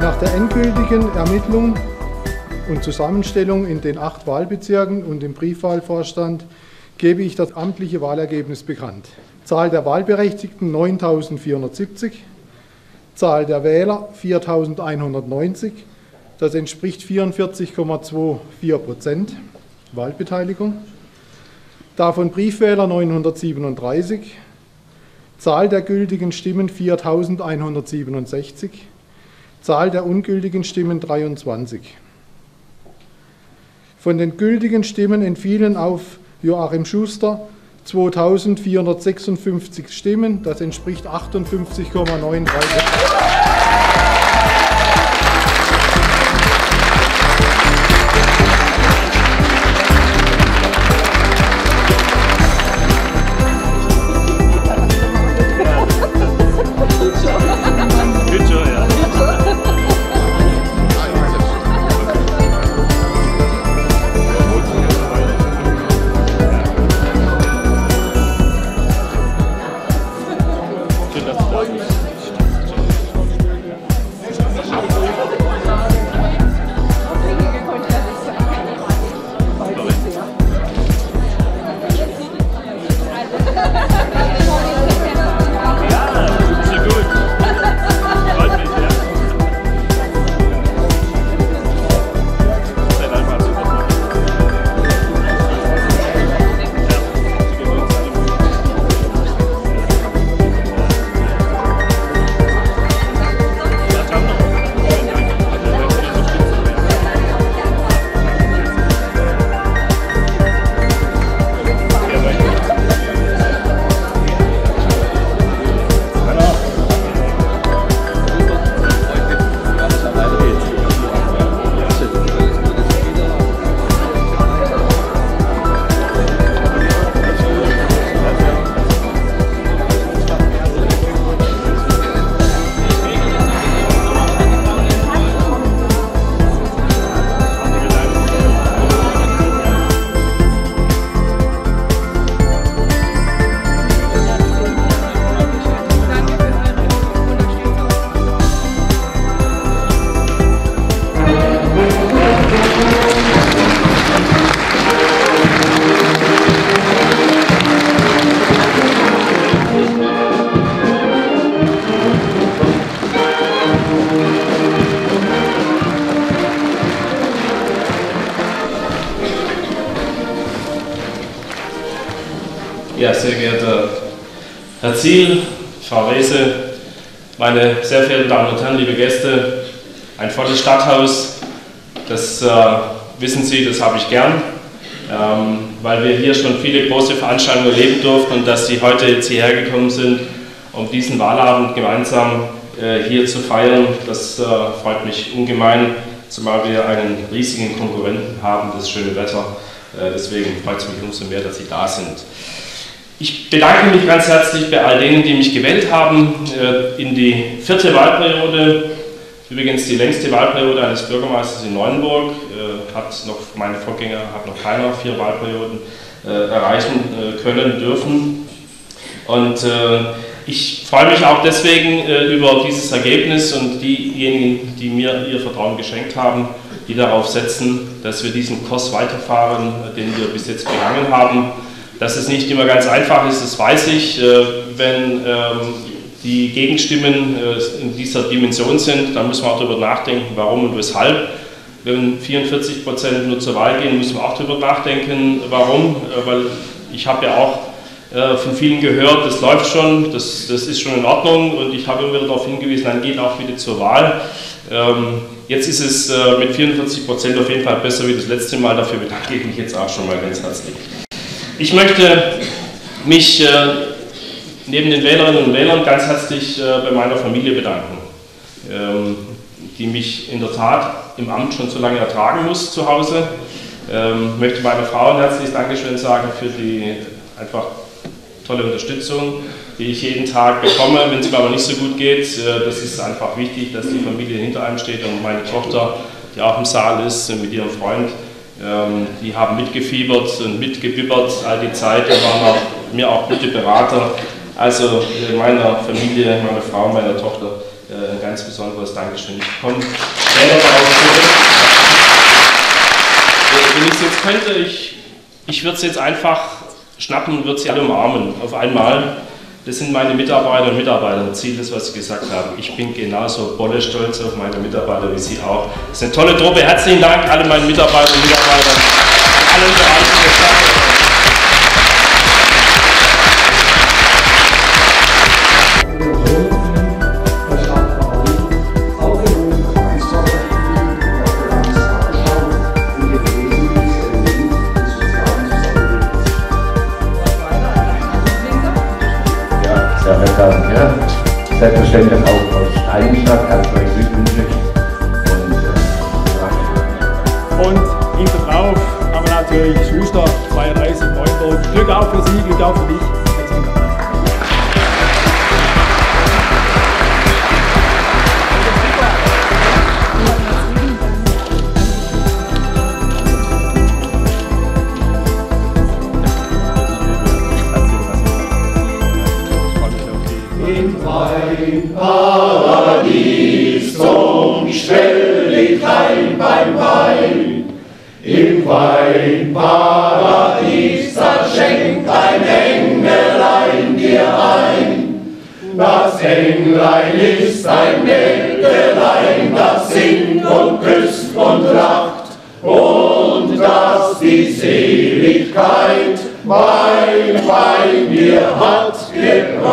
Nach der endgültigen Ermittlung und Zusammenstellung in den 8 Wahlbezirken und dem Briefwahlvorstand gebe ich das amtliche Wahlergebnis bekannt. Zahl der Wahlberechtigten 9.470, Zahl der Wähler 4.190, das entspricht 44,24% Wahlbeteiligung, davon Briefwähler 937, Zahl der gültigen Stimmen 4.167, Zahl der ungültigen Stimmen 23. Von den gültigen Stimmen entfielen auf Joachim Schuster 2.456 Stimmen, das entspricht 58,93%. Ja, sehr geehrter Herr Ziel, Frau Wese, meine sehr verehrten Damen und Herren, liebe Gäste, ein volles Stadthaus, das wissen Sie, das habe ich gern, weil wir hier schon viele große Veranstaltungen erleben durften und dass Sie heute jetzt hierher gekommen sind, um diesen Wahlabend gemeinsam hier zu feiern. Das freut mich ungemein, zumal wir einen riesigen Konkurrenten haben, das schöne Wetter, deswegen freut es mich umso mehr, dass Sie da sind. Ich bedanke mich ganz herzlich bei all denen, die mich gewählt haben in die 4. Wahlperiode, übrigens die längste Wahlperiode eines Bürgermeisters in Neuenburg, meine Vorgänger haben noch keine 4 Wahlperioden erreichen können, dürfen. Und ich freue mich auch deswegen über dieses Ergebnis und diejenigen, die mir ihr Vertrauen geschenkt haben, die darauf setzen, dass wir diesen Kurs weiterfahren, den wir bis jetzt begangen haben. Dass es nicht immer ganz einfach ist, das weiß ich. Wenn die Gegenstimmen in dieser Dimension sind, dann müssen wir auch darüber nachdenken, warum und weshalb. Wenn 44% nur zur Wahl gehen, müssen wir auch darüber nachdenken, warum. Weil ich habe ja auch von vielen gehört, das läuft schon, das ist schon in Ordnung. Und ich habe immer wieder darauf hingewiesen, dann geht auch wieder zur Wahl. Jetzt ist es mit 44% auf jeden Fall besser wie das letzte Mal. Dafür bedanke ich mich jetzt auch schon mal ganz herzlich. Ich möchte mich neben den Wählerinnen und Wählern ganz herzlich bei meiner Familie bedanken, die mich in der Tat im Amt schon so lange ertragen muss zu Hause. Ich möchte meiner Frau ein herzliches Dankeschön sagen für die einfach tolle Unterstützung, die ich jeden Tag bekomme, wenn es mir aber nicht so gut geht. Das ist einfach wichtig, dass die Familie hinter einem steht und meine Tochter, die auch im Saal ist, mit ihrem Freund. Die haben mitgefiebert und mitgebibbert all die Zeit und waren mir auch gute Berater. Also meiner Familie, meiner Frau, meiner Tochter ein ganz besonderes Dankeschön. Ich komme gerne darauf zurück. Wenn ich es jetzt könnte, ich würde es jetzt einfach schnappen und würde sie alle umarmen, auf einmal. Das sind meine Mitarbeiter und Mitarbeiter. Ziel ist, was Sie gesagt haben. Ich bin genauso bolle stolz auf meine Mitarbeiter wie Sie auch. Das ist eine tolle Truppe. Herzlichen Dank alle meine Mitarbeiter und Mitarbeiter in allen Bereichen der Stadt. Ja, selbstverständlich auch aus Steinstadt, herzlich Glückwünsche. Und hinter drauf haben wir natürlich Schuster, 32, 9. Glück auch für Sie, Glück auch für dich. Herzlichen Dank. Im Paradies zum Schwelligkeit beim Wein, im Weinparadies, da schenkt ein Engelein dir ein. Das Englein ist ein Mägdelein, das singt und küsst und lacht, und dass die Seligkeit mein Wein dir hat gebracht.